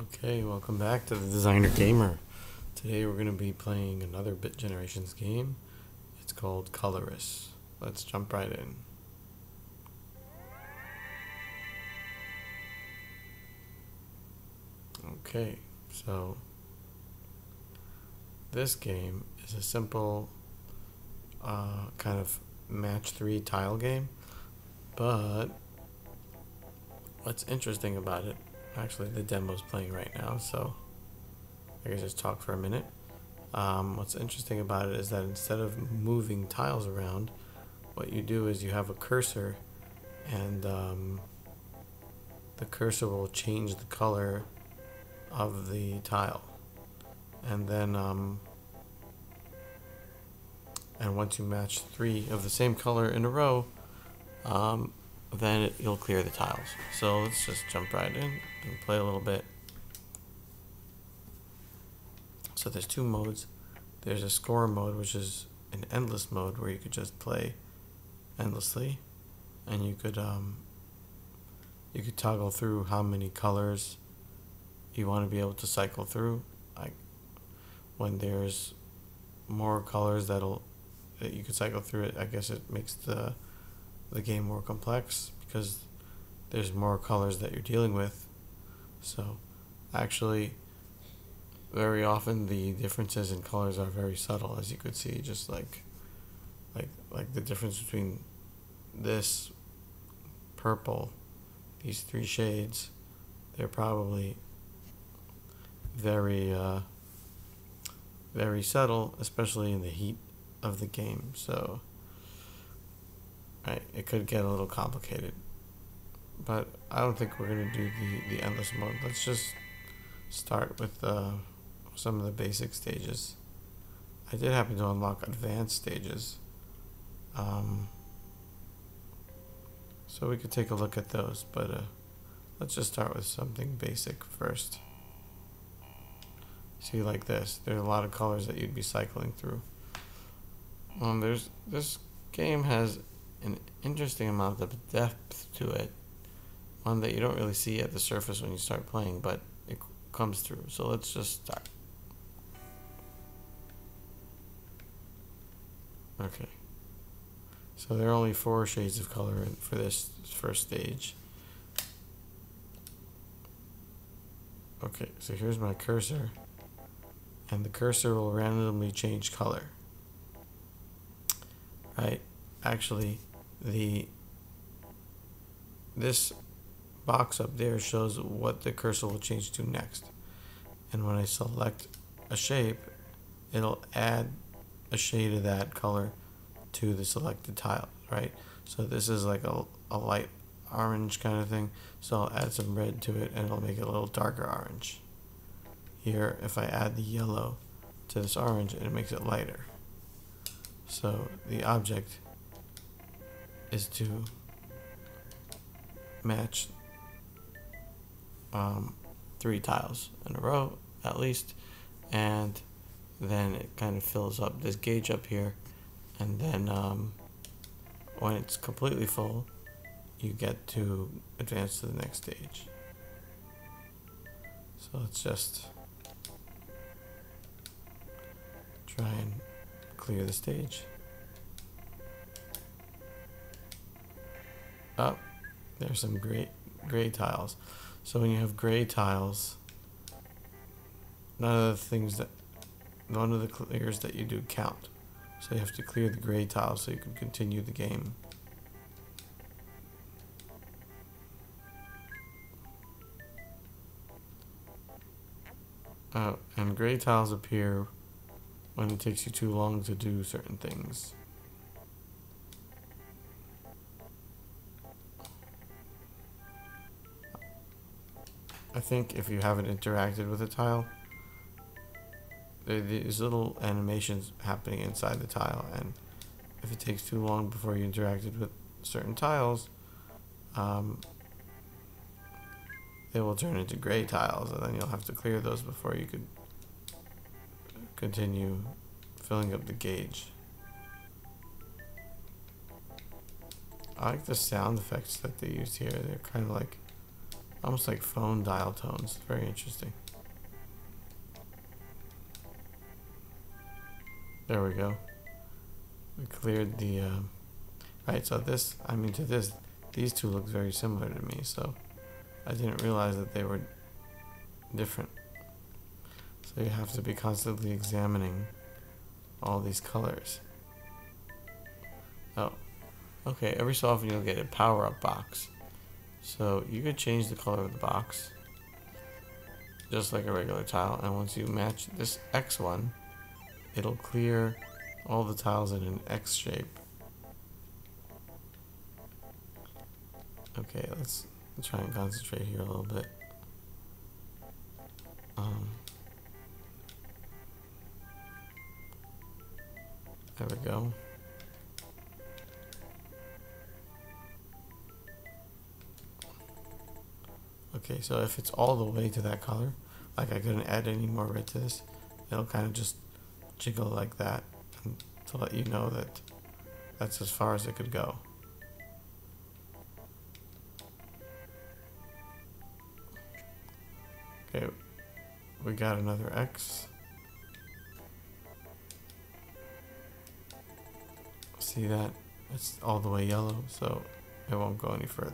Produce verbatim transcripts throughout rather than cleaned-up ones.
Okay, welcome back to the Designer Gamer. Today we're going to be playing another Bit Generations game. It's called Coloris. Let's jump right in. Okay, so this game is a simple uh, kind of match three tile game, but what's interesting about it, actually the demo's playing right now, so I can just talk for a minute. Um, what's interesting about it is that instead of moving tiles around, what you do is you have a cursor, and um, the cursor will change the color of the tile, and then um, and once you match three of the same color in a row, um, then it, you'll clear the tiles. So let's just jump right in and play a little bit. So there's two modes. There's a score mode, which is an endless mode where you could just play endlessly, and you could um, you could toggle through how many colors you want to be able to cycle through. Like when there's more colors that'll that you could cycle through it, I guess it makes the the game more complex because there's more colors that you're dealing with. So actually very often the differences in colors are very subtle, as you could see, just like like like the difference between this purple, these three shades, they're probably very uh, very subtle, especially in the heat of the game. So right, it could get a little complicated, but I don't think we're going to do the, the endless mode. Let's just start with uh, some of the basic stages. I did happen to unlock advanced stages, um, so we could take a look at those, but uh, let's just start with something basic first. See, like this, there's a lot of colors that you'd be cycling through. Um, there's this game has an interesting amount of depth to it, one that you don't really see at the surface when you start playing, but it comes through. So let's just start. Okay, so there are only four shades of color for this first stage. Okay, so here's my cursor, and the cursor will randomly change color. Right, actually the this box up there shows what the cursor will change to next, and when I select a shape, it'll add a shade of that color to the selected tile. Right, so this is like a, a light orange kind of thing, so I'll add some red to it and it'll make it a little darker orange. Here, if I add the yellow to this orange, it makes it lighter. So the object is to match um, three tiles in a row at least, and then it kind of fills up this gauge up here, and then um, when it's completely full, you get to advance to the next stage. So let's just try and clear the stage. Oh, there's some gray, gray tiles. So when you have gray tiles, none of the things that, none of the clears that you do count. So you have to clear the gray tiles so you can continue the game. Uh, and gray tiles appear when it takes you too long to do certain things. I think if you haven't interacted with a tile, there are these little animations happening inside the tile, and if it takes too long before you interacted with certain tiles, um, they will turn into gray tiles, and then you'll have to clear those before you could continue filling up the gauge. I like the sound effects that they use here. They're kind of like Almost like phone dial tones. Very interesting. There we go. We cleared the... Um, right, so this, I mean to this, these two look very similar to me, so I didn't realize that they were different. So you have to be constantly examining all these colors. Oh, okay, every so often you'll get a power-up box. So you could change the color of the box, just like a regular tile, and once you match this X one, it'll clear all the tiles in an X shape. Okay, let's try and concentrate here a little bit. Um, there we go. Okay, so if it's all the way to that color, like I couldn't add any more red to this, it'll kind of just jiggle like that to let you know that that's as far as it could go. Okay, we got another X. See that? It's all the way yellow, so it won't go any further.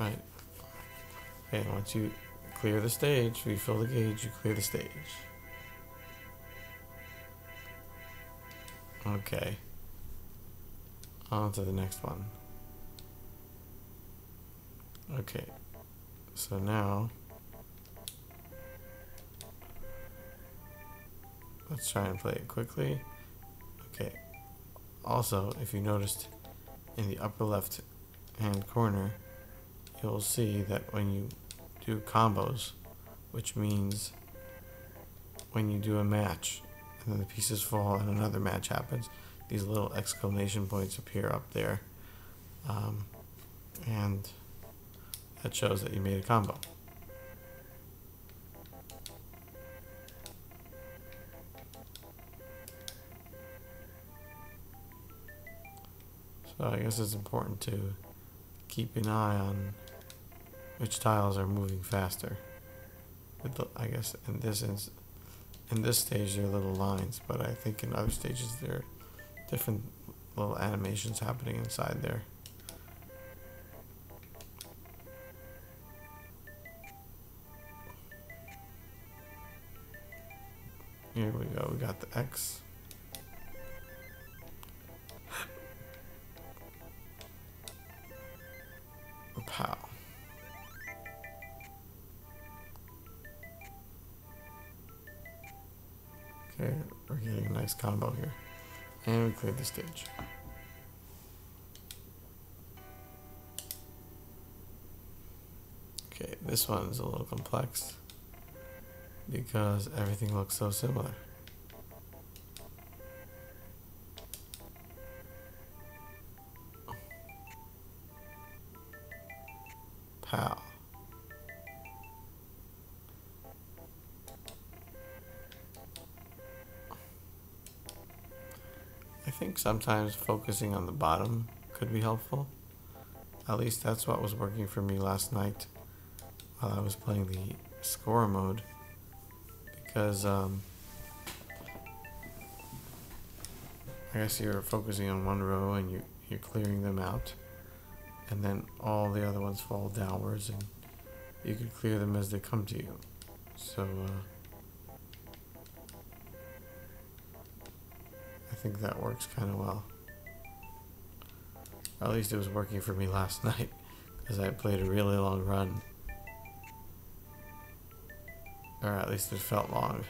Right. Okay, once you clear the stage, refill the gauge, you clear the stage. Okay. On to the next one. Okay. So now, let's try and play it quickly. Okay. Also, if you noticed in the upper left hand corner, you'll see that when you do combos, which means when you do a match and then the pieces fall and another match happens, these little exclamation points appear up there, um, and that shows that you made a combo. So I guess it's important to keep an eye on which tiles are moving faster. I guess in this instance, in this stage they're little lines, but I think in other stages there are different little animations happening inside there. Here we go, we got the X. Pow. Okay, we're getting a nice combo here. And we cleared the stage. Okay, this one is a little complex because everything looks so similar. Pow. I think sometimes focusing on the bottom could be helpful. At least that's what was working for me last night while I was playing the score mode, because um, I guess you're focusing on one row and you, you're clearing them out, and then all the other ones fall downwards and you can clear them as they come to you. So uh, I think that works kind of well. Or at least it was working for me last night because I played a really long run. Or at least it felt long.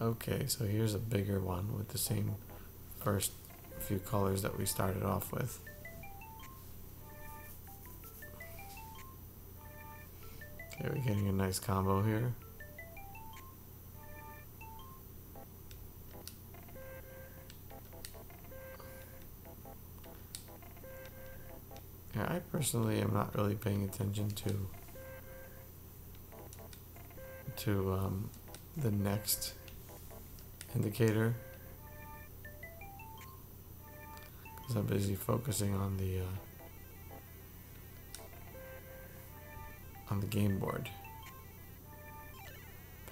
Okay, so here's a bigger one with the same first few colors that we started off with. Okay, we're getting a nice combo here. Yeah, I personally am not really paying attention to to um, the next indicator, because I'm busy focusing on the uh, on the game board.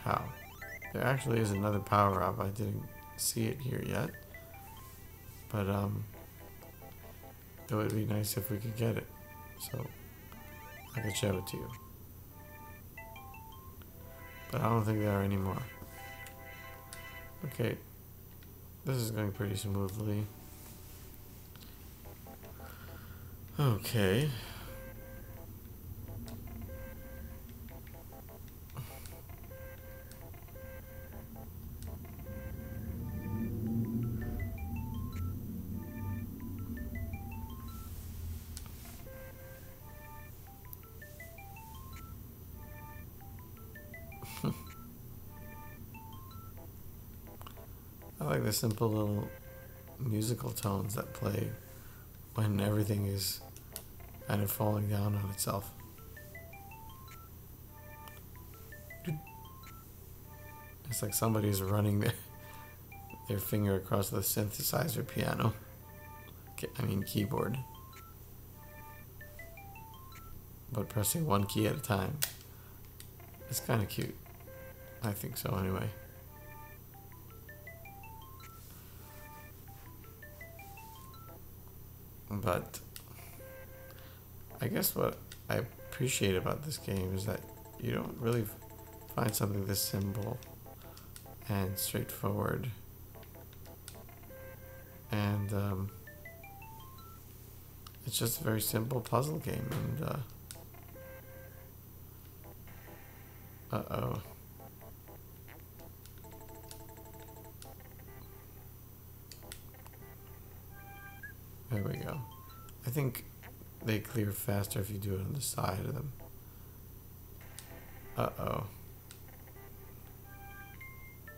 Pow. There actually is another power up. I didn't see it here yet, but um, it would be nice if we could get it, so I could show it to you. But I don't think there are any more. Okay, this is going pretty smoothly. Okay. I like the simple little musical tones that play when everything is kind of falling down on itself. It's like somebody's running their, their finger across the synthesizer piano. I mean keyboard. But pressing one key at a time. It's kind of cute. I think so anyway. But I guess what I appreciate about this game is that you don't really find something this simple and straightforward and um, it's just a very simple puzzle game. And uh, uh oh there we go. I think they clear faster if you do it on the side of them. Uh-oh.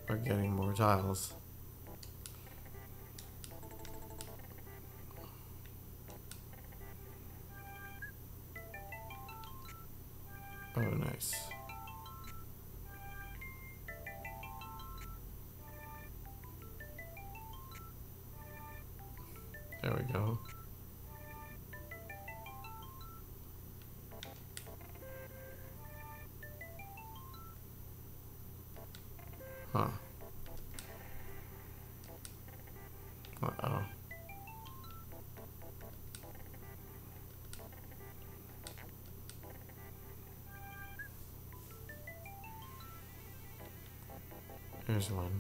We're getting more tiles. Oh, nice. There we go. Huh. Uh-oh. Here's one.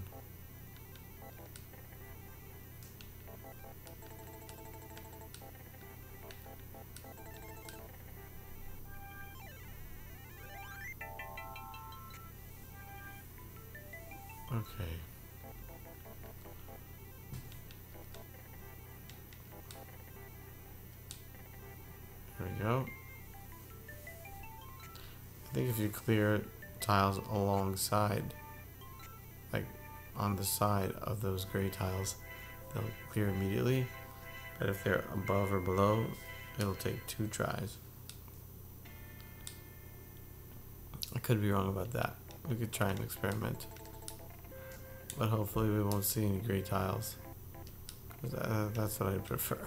Okay. There we go. I think if you clear tiles alongside, like on the side of those gray tiles, they'll clear immediately. But if they're above or below, it'll take two tries. I could be wrong about that. We could try and experiment. But hopefully we won't see any gray tiles. Cause uh, that's what I prefer.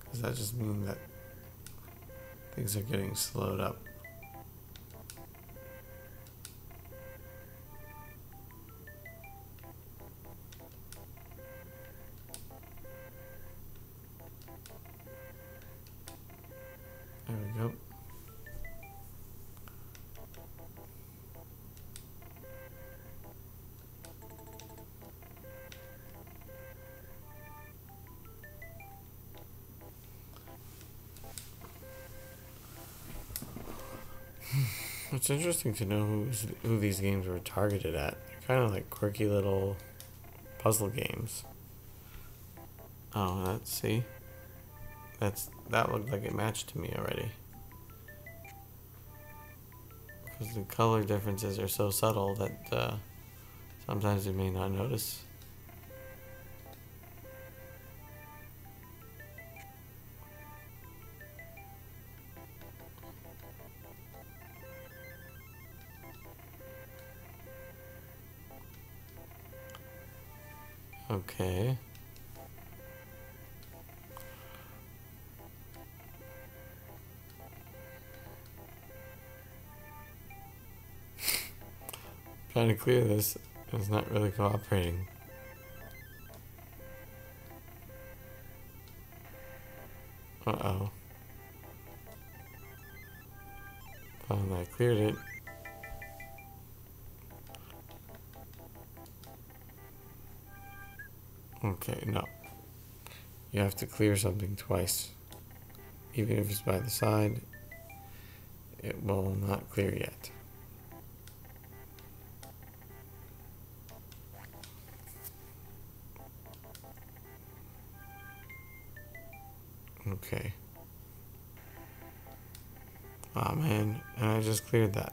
Because that just means that things are getting slowed up. There we go. It's interesting to know who's, who these games were targeted at. They're kind of like quirky little puzzle games. Oh, let's see. That's, that looked like it matched to me already. Because the color differences are so subtle that uh, sometimes you may not notice. Okay. Trying to clear this, it's not really cooperating. Uh-oh. Found that I cleared it. Okay, no. You have to clear something twice. Even if it's by the side, it will not clear yet. Okay. Oh man, and I just cleared that.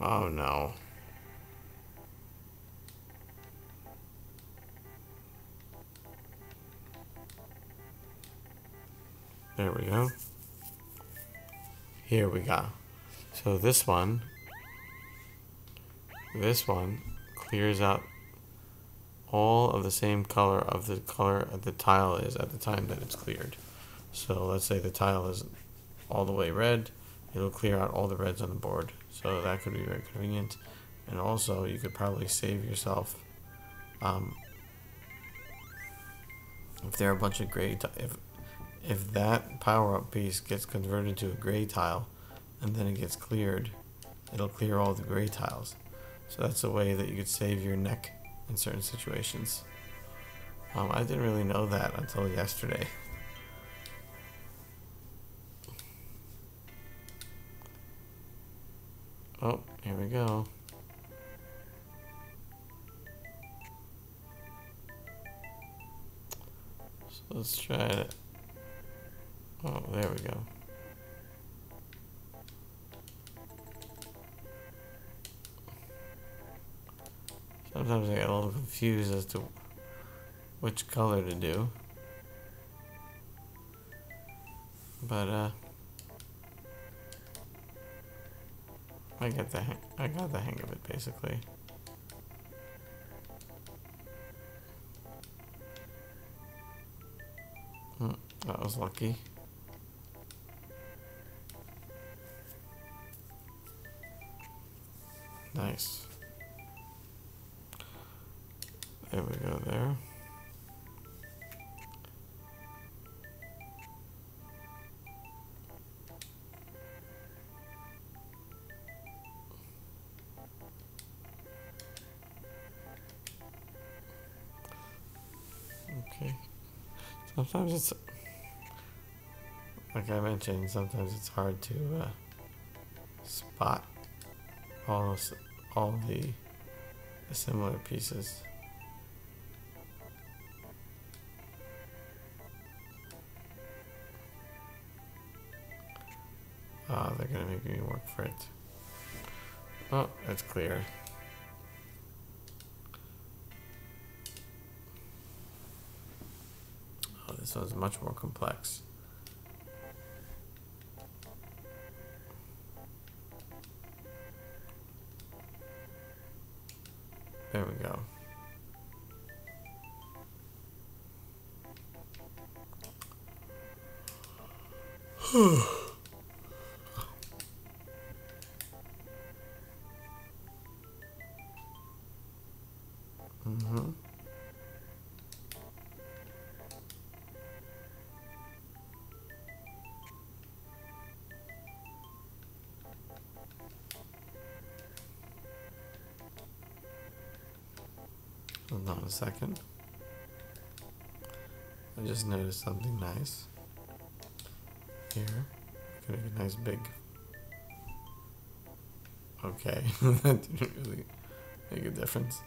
Oh no. There we go. Here we go. So this one, this one clears out all of the same color of the color of the tile is at the time that it's cleared. So let's say the tile is all the way red, it'll clear out all the reds on the board. So that could be very convenient. And also you could probably save yourself, um, if there are a bunch of gray tiles, if If that power-up piece gets converted to a gray tile and then it gets cleared, it'll clear all the gray tiles. So that's a way that you could save your neck in certain situations. Um, I didn't really know that until yesterday. Oh, here we go. So let's try it. Oh, there we go. Sometimes I get a little confused as to which color to do. But, uh... I got the hang- I got the hang of it, basically. Hmm, that was lucky. Nice. There we go there. Okay. Sometimes it's, like I mentioned, sometimes it's hard to uh, spot all those all the similar pieces. Ah, oh, they're gonna make me work for it. Oh, that's clear. Oh, this one's much more complex. There we go. Mm-hmm. Hold on a second. I just noticed something nice. Here, gonna make a nice big. Okay, that didn't really make a difference.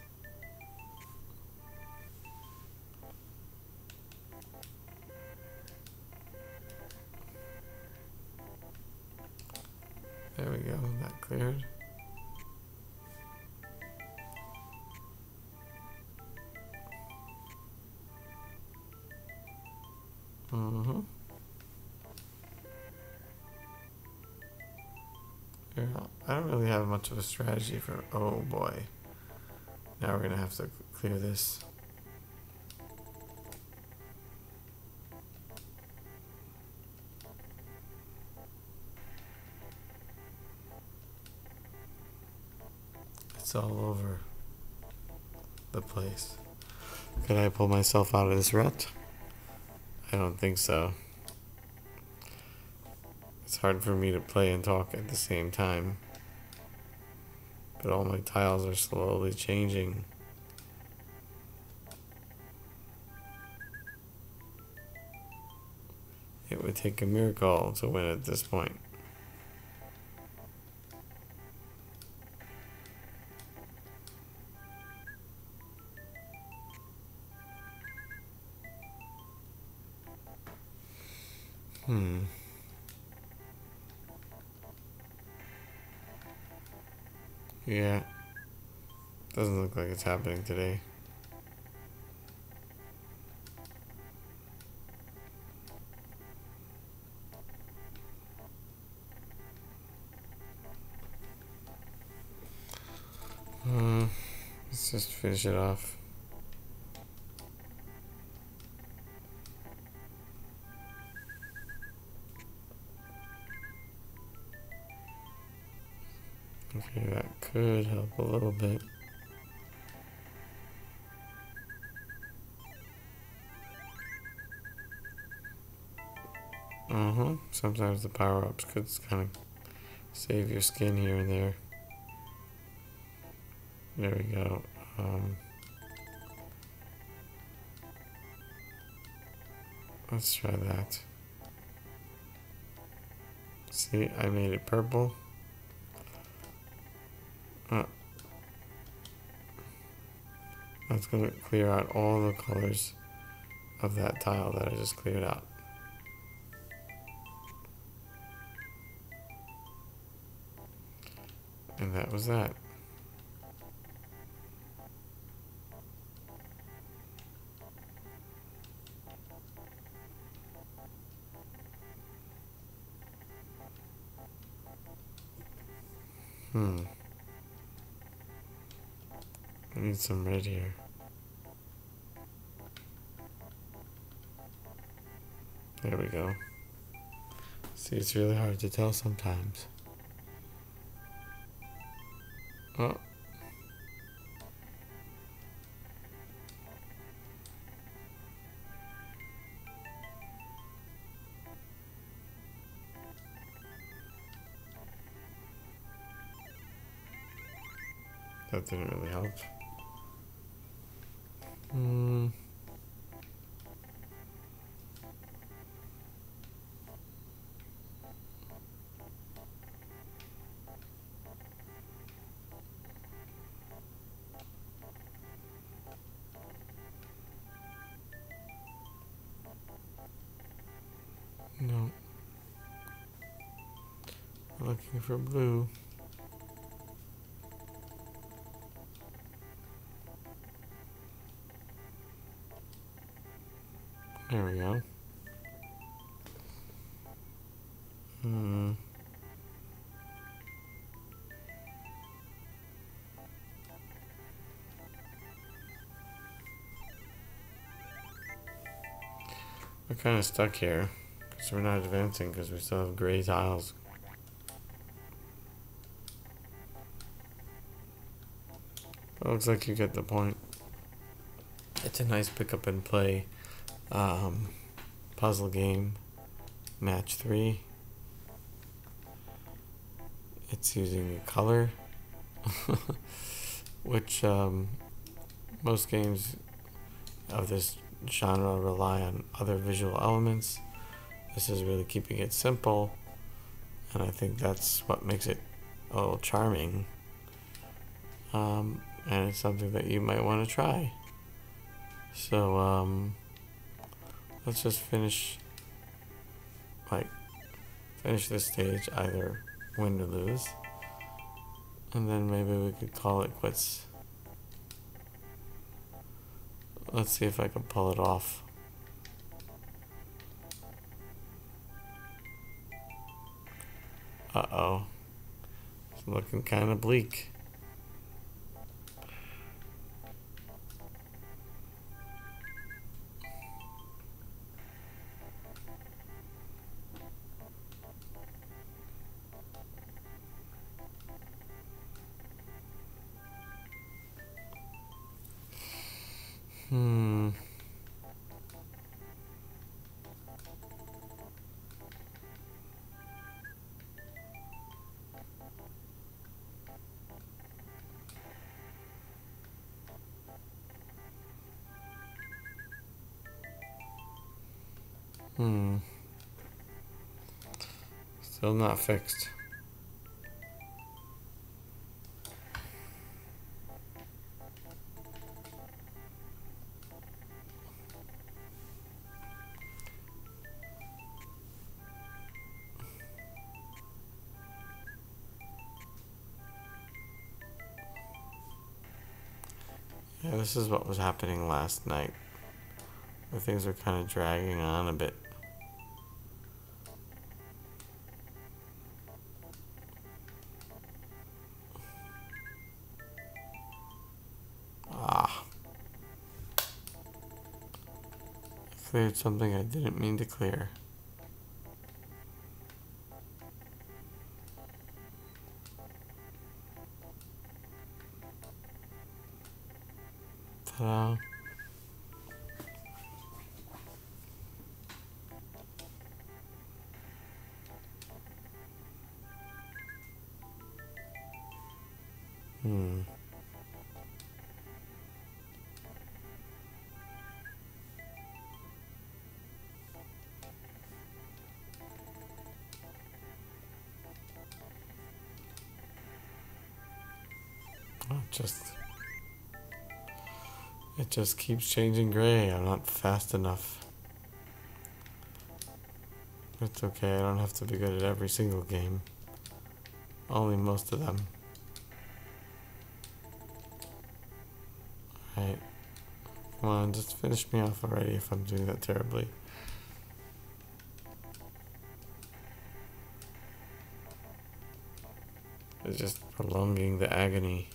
There we go. That cleared. Mm-hmm. Yeah, I don't really have much of a strategy for... Oh boy. Now we're gonna have to clear this. It's all over the place. Could I pull myself out of this rut? I don't think so. It's hard for me to play and talk at the same time. But all my tiles are slowly changing. It would take a miracle to win at this point. Hmm. Yeah. Doesn't look like it's happening today. Uh, let's just finish it off. Okay, that could help a little bit. Uh-huh. Sometimes the power-ups could kind of save your skin here and there. There we go. Um, let's try that. See, I made it purple. Uh, that's going to clear out all the colors of that tile that I just cleared out. And that was that. Hmm. I need some red here. There we go. See, it's really hard to tell sometimes. Oh. That didn't really help. Mm. No. We're looking for blue. There we go. Hmm. We're kind of stuck here, because we're not advancing, because we still have gray tiles. It looks like you get the point. It's a nice pick up and play. Um, puzzle game, match three. It's using a color, which um, most games of this genre rely on other visual elements. This is really keeping it simple, and I think that's what makes it a little charming. Um, and it's something that you might want to try. So, um... let's just finish, like, finish this stage, either win or lose, and then maybe we could call it quits. Let's see if I can pull it off. Uh-oh. It's looking kind of bleak. Hmm. Hmm. Still not fixed. Yeah, this is what was happening last night. Things are kind of dragging on a bit. Ah. I cleared something I didn't mean to clear. Ta-da. Hmm. Oh, just it just keeps changing gray. I'm not fast enough. It's okay. I don't have to be good at every single game. Only most of them. Right. Come on, just finish me off already if I'm doing that terribly. It's just prolonging the agony.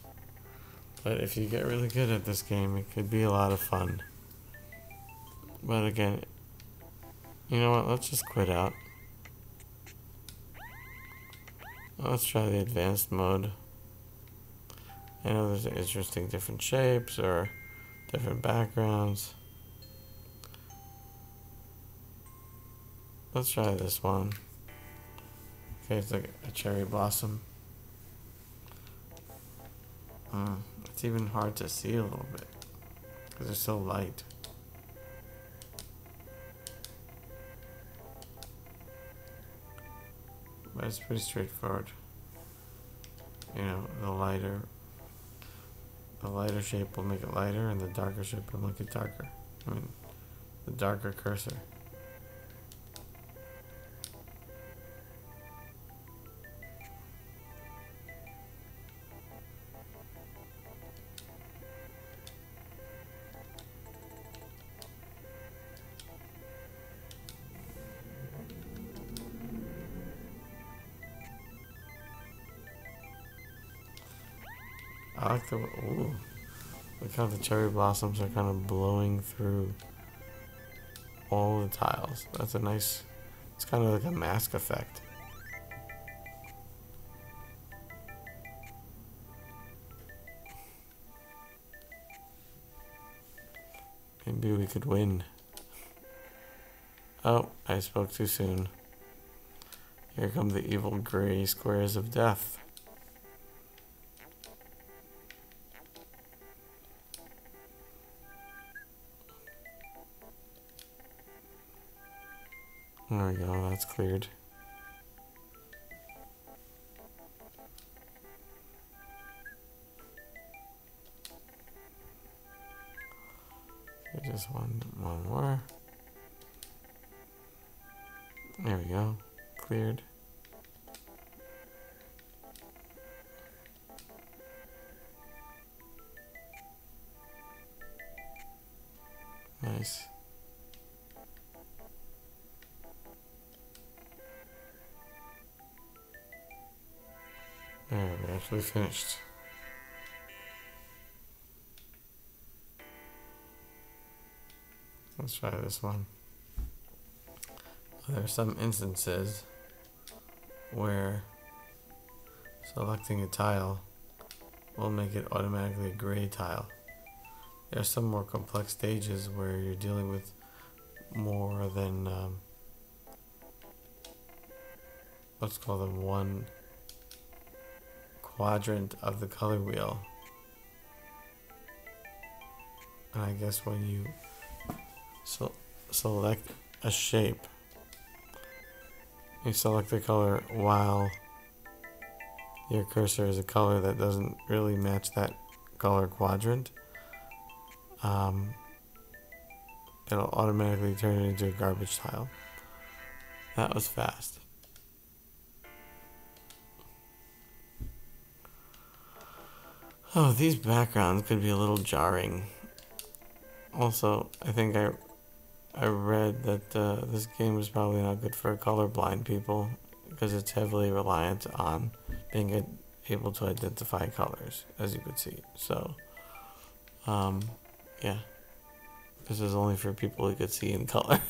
But if you get really good at this game, it could be a lot of fun. But again, you know what, let's just quit out. Let's try the advanced mode. I know there's interesting different shapes or different backgrounds. Let's try this one. Okay, it's like a cherry blossom. Mm, it's even hard to see a little bit because they're so light. But it's pretty straightforward. You know, the lighter The lighter shape will make it lighter, and the darker shape will make it darker. I mean, the darker cursor. I like the, ooh, look how the cherry blossoms are kind of blowing through all the tiles. That's a nice, it's kind of like a mask effect. Maybe we could win. Oh, I spoke too soon. Here come the evil gray squares of death. There we go, that's cleared. Okay, just one, one more. There we go, cleared. Nice. actually finished. Let's try this one. There are some instances where selecting a tile will make it automatically a gray tile. There are some more complex stages where you're dealing with more than um, let's call them one quadrant of the color wheel. And I guess when you so select a shape, you select the color while your cursor is a color that doesn't really match that color quadrant, um, it'll automatically turn it into a garbage tile. That was fast. Oh, these backgrounds could be a little jarring. Also, I think I, I read that uh, this game is probably not good for colorblind people because it's heavily reliant on being able to identify colors, as you could see. So, um, yeah, this is only for people who could see in color.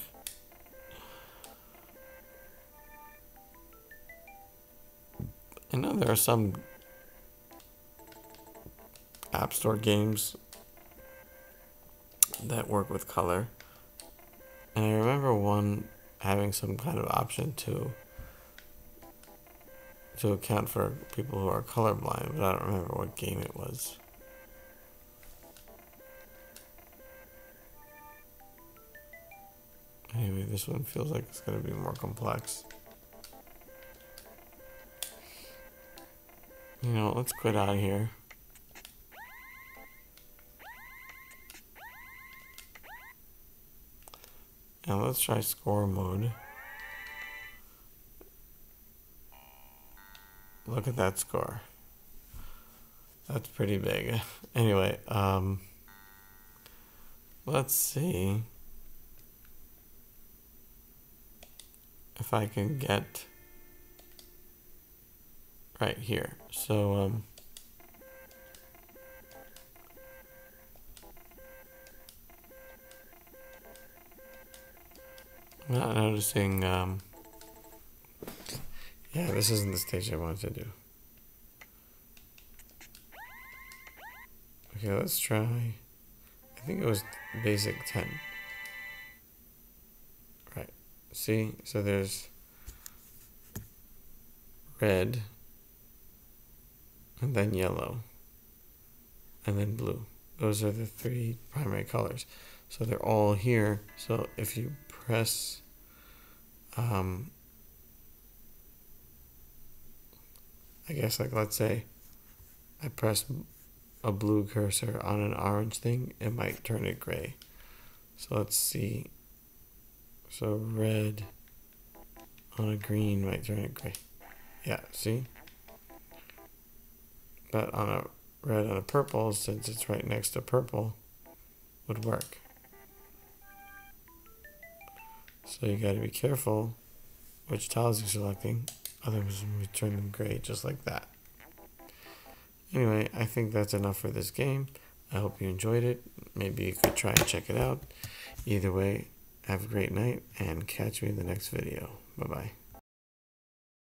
I know there are some App Store games that work with color, and I remember one having some kind of option to to account for people who are colorblind, but I don't remember what game it was. Anyway, this one feels like it's going to be more complex. You know, let's quit out of here. Now let's try score mode. Look at that score. That's pretty big. Anyway, um, let's see if I can get right here. So, um, I'm not noticing, um, yeah, this isn't the stage I wanted to do. Okay, let's try, I think it was basic ten. Right, see, so there's red, and then yellow, and then blue. Those are the three primary colors. So they're all here, so if you press um I guess, like, let's say I press a blue cursor on an orange thing, it might turn it gray. So let's see, so red on a green might turn it gray. Yeah, see, but on a red on a purple, since it's right next to purple, would work. So you gotta be careful which tiles you're selecting, otherwise we turn them gray just like that. Anyway, I think that's enough for this game. I hope you enjoyed it. Maybe you could try and check it out. Either way, have a great night and catch me in the next video. Bye-bye.